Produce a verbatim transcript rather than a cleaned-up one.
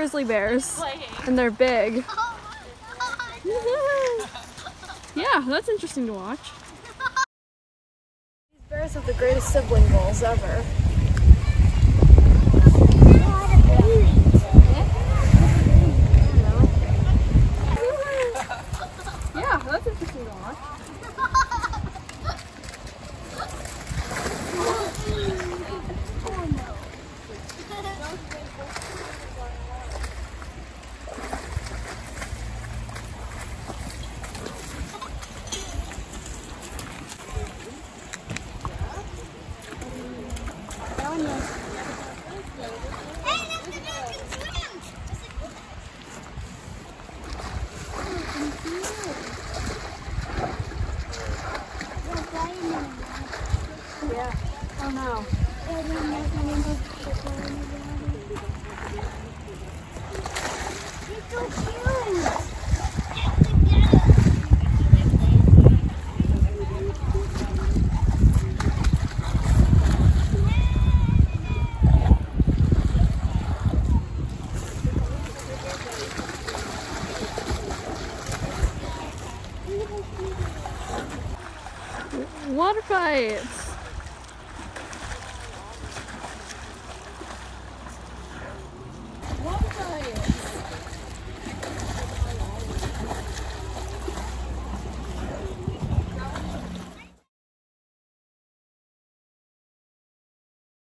grizzly bears, and they're big. Yeah, that's interesting to watch. These bears have the greatest sibling goals ever. Yeah, that's interesting to watch. Yeah. Oh no. It's so cute. Water fights.